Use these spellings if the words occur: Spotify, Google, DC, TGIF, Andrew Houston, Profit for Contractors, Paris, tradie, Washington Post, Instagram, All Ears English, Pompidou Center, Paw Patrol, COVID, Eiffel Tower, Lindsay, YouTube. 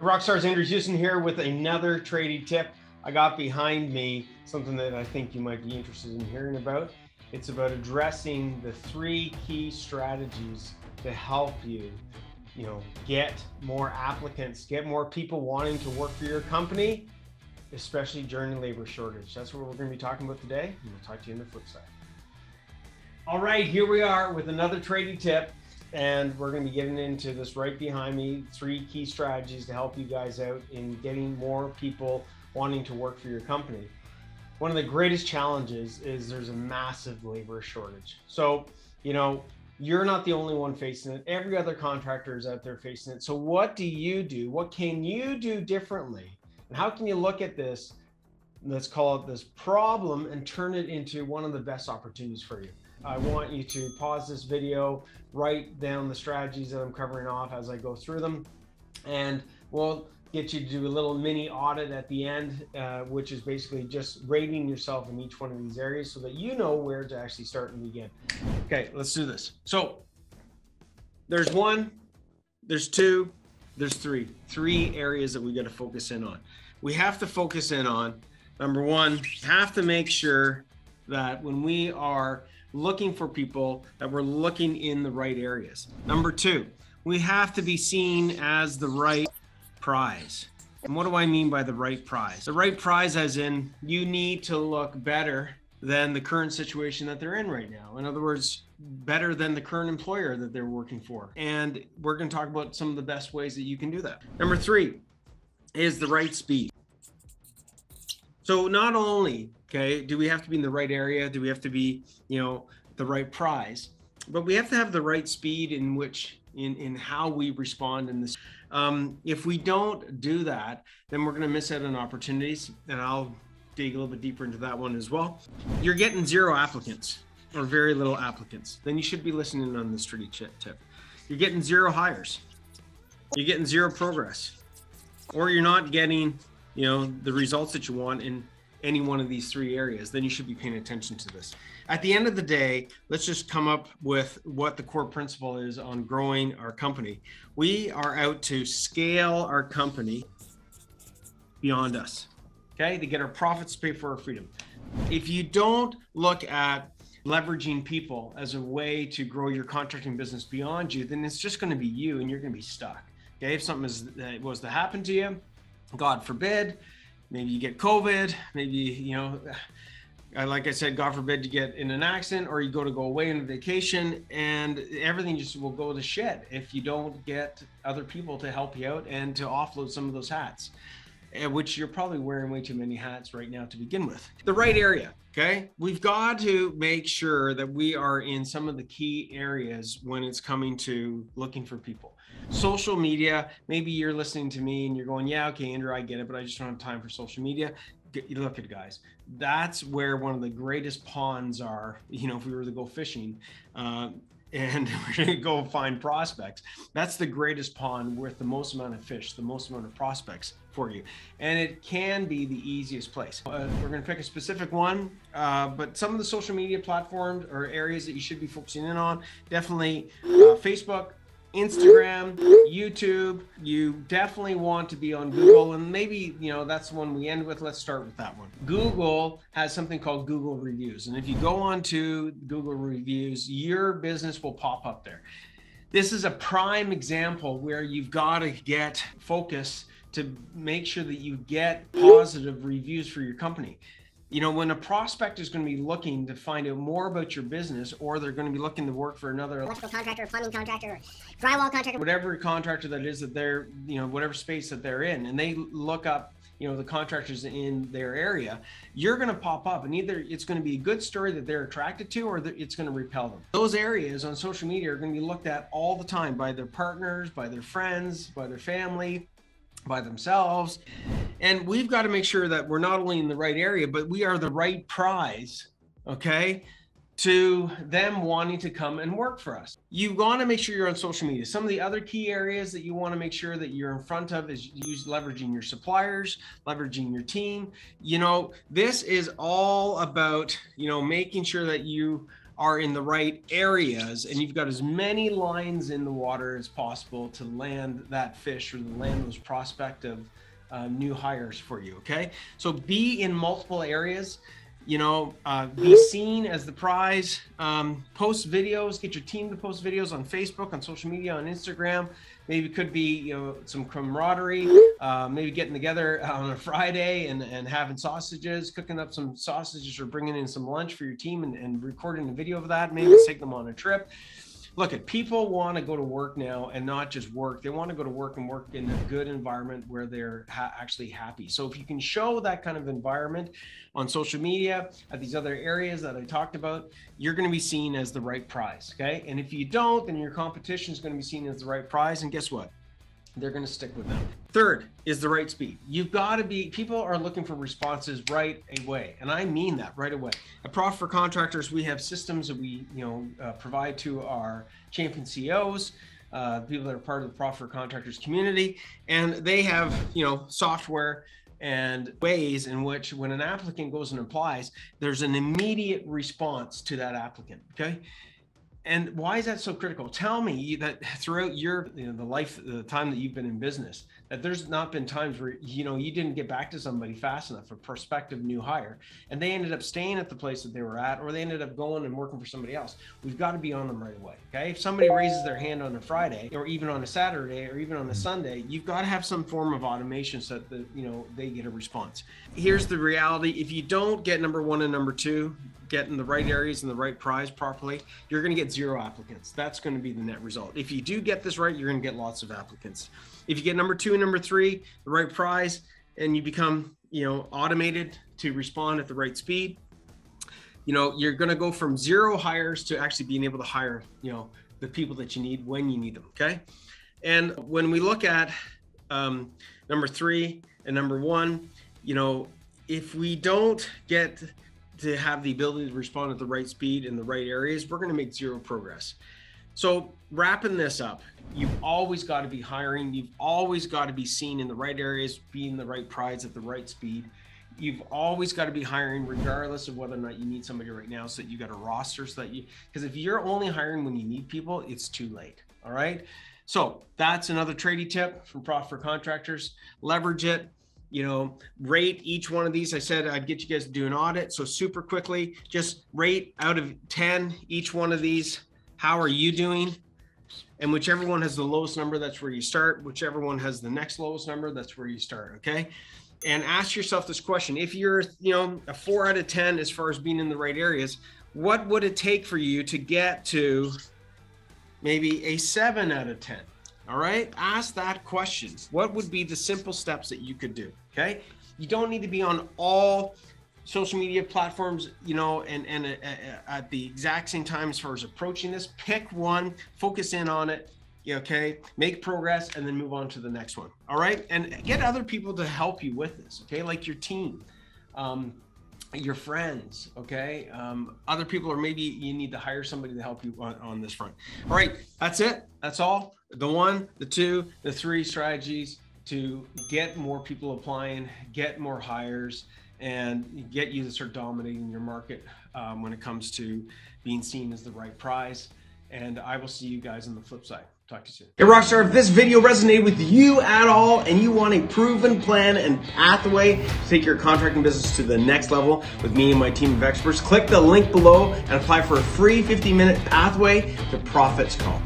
Rockstars, Andrew Houston here with another trading tip. I got behind me something that I think you might be interested in hearing about. It's about addressing the three key strategies to help you, get more applicants, get more people wanting to work for your company, especially during the labor shortage. That's what we're going to be talking about today, and we'll talk to you on the flip side. All right, here we are with another trading tip. And we're going to be getting into this right behind me, three key strategies to help you guys out in getting more people wanting to work for your company. One of the greatest challenges is there's a massive labor shortage. So, you're not the only one facing it. Every other contractor is out there facing it. So what do you do? What can you do differently? And how can you look at this, let's call it this problem, and turn it into one of the best opportunities for you? I want you to pause this video, write down the strategies that I'm covering off as I go through them, and we'll get you to do a little mini audit at the end, which is basically just rating yourself in each one of these areas so that you know where to actually start and begin. Okay, let's do this. So there's one, there's two, there's three areas that we got to focus in on. We have to focus in on, number one, have to make sure that when we are looking for people, that we're looking in the right areas. Number two, we have to be seen as the right prize. And what do I mean by the right prize? The right prize as in you need to look better than the current situation that they're in right now. In other words, better than the current employer that they're working for. And we're going to talk about some of the best ways that you can do that. Number three is the right speed. So not only, okay, do we have to be in the right area? Do we have to be, the right prize? But we have to have the right speed in which, in how we respond in this. If we don't do that, then we're going to miss out on opportunities. And I'll dig a little bit deeper into that one as well. You're getting zero applicants or very little applicants. Then you should be listening on this tricky tip. You're getting zero hires. You're getting zero progress, or you're not getting the results that you want in any one of these three areas, then you should be paying attention to this. At the end of the day, let's just come up with what the core principle is on growing our company. We are out to scale our company beyond us, okay? To get our profits to pay for our freedom. If you don't look at leveraging people as a way to grow your contracting business beyond you, then it's just going to be you and you're going to be stuck, okay? If something was to happen to you, God forbid, maybe you get COVID, maybe, like I said, God forbid you get in an accident or you go away on vacation, and everything just will go to shit if you don't get other people to help you out and to offload some of those hats, which you're probably wearing way too many hats right now to begin with. The right area, okay? We've got to make sure that we are in some of the key areas when it's coming to looking for people. Social media, maybe you're listening to me and you're going, yeah, okay, Andrew, I get it, but I just don't have time for social media. Look at guys, that's where one of the greatest ponds are, if we were to go fishing and we're gonna go find prospects. That's the greatest pond with the most amount of fish, the most amount of prospects for you. And it can be the easiest place. We're gonna pick a specific one, but some of the social media platforms or areas that you should be focusing in on, definitely Facebook, Instagram, YouTube. You definitely want to be on Google, and maybe that's the one we end with. Let's start with that one. Google has something called Google Reviews, and if you go on to Google Reviews, your business will pop up there. This is a prime example where you've got to get focus to make sure that you get positive reviews for your company. When a prospect is going to be looking to find out more about your business, or they're going to be looking to work for another electrical contractor, plumbing contractor, drywall contractor, whatever contractor that is that they're, whatever space that they're in, and they look up, the contractors in their area, you're going to pop up, and either it's going to be a good story that they're attracted to, or it's going to repel them. Those areas on social media are going to be looked at all the time by their partners, by their friends, by their family, by themselves. And we've got to make sure that we're not only in the right area, but we are the right prize, okay, to them wanting to come and work for us. You want to make sure you're on social media. Some of the other key areas that you want to make sure that you're in front of is leveraging your suppliers, leveraging your team. This is all about, making sure that you are in the right areas, and you've got as many lines in the water as possible to land that fish or land those prospective new hires for you, okay? So be in multiple areas, you know, be seen as the prize, post videos, get your team to post videos on Facebook, on social media, on Instagram. Maybe it could be, you know, some camaraderie, maybe getting together on a Friday and having sausages, cooking up some sausages or bringing in some lunch for your team and recording a video of that. Maybe let's take them on a trip. Look, at people want to go to work now and not just work. They want to go to work and work in a good environment where they're actually happy. So if you can show that kind of environment on social media, at these other areas that I talked about, you're going to be seen as the right prize. Okay. And if you don't, then your competition is going to be seen as the right prize. And guess what? They're going to stick with them. Third is the right speed. You've got to be, people are looking for responses right away. And I mean that right away. At Profit for Contractors, we have systems that we, you know, provide to our champion CEOs, people that are part of the Profit for Contractors community. And they have, you know, software and ways in which when an applicant goes and applies, there's an immediate response to that applicant. Okay. And why is that so critical? Tell me that throughout your, you know, the time that you've been in business, that there's not been times where, you know, you didn't get back to somebody fast enough, a prospective new hire, and they ended up staying at the place that they were at, or they ended up going and working for somebody else. We've got to be on them right away, okay? If somebody raises their hand on a Friday, or even on a Saturday, or even on a Sunday, you've got to have some form of automation so that, you know, they get a response. Here's the reality. If you don't get number one and number two, get in the right areas and the right prize properly, you're going to get zero applicants. That's going to be the net result. If you do get this right, you're going to get lots of applicants. If you get number two and number three, the right prize, and you become, you know, automated to respond at the right speed, you know, you're going to go from zero hires to actually being able to hire, you know, the people that you need when you need them. Okay. And when we look at number three and number one, you know, if we don't get to have the ability to respond at the right speed in the right areas, we're going to make zero progress. So wrapping this up, you've always got to be hiring. You've always got to be seen in the right areas, being the right prize at the right speed. You've always got to be hiring regardless of whether or not you need somebody right now, so that you got a roster, so that you, because if you're only hiring when you need people, it's too late. All right. So that's another tradie tip from Profit for Contractors. Leverage it. You know, rate each one of these. I said I'd get you guys to do an audit. So super quickly, just rate out of 10 each one of these. How are you doing? And whichever one has the lowest number, that's where you start. Whichever one has the next lowest number, that's where you start. Okay. And ask yourself this question. If you're, you know, a 4 out of 10, as far as being in the right areas, what would it take for you to get to maybe a 7 out of 10? All right, ask that question. What would be the simple steps that you could do? Okay, you don't need to be on all social media platforms, you know, and at the exact same time as far as approaching this. Pick one, focus in on it, okay, make progress, and then move on to the next one. All right, and get other people to help you with this, okay, like your team, your friends, okay, other people, or maybe you need to hire somebody to help you on this front. All right, that's it, that's all. The one, the two, the three strategies to get more people applying, get more hires, and get you to start dominating your market when it comes to being seen as the right prize. And I will see you guys on the flip side. Talk to you soon. Hey Rockstar, if this video resonated with you at all and you want a proven plan and pathway to take your contracting business to the next level with me and my team of experts, click the link below and apply for a free 50-minute pathway to Profits Call.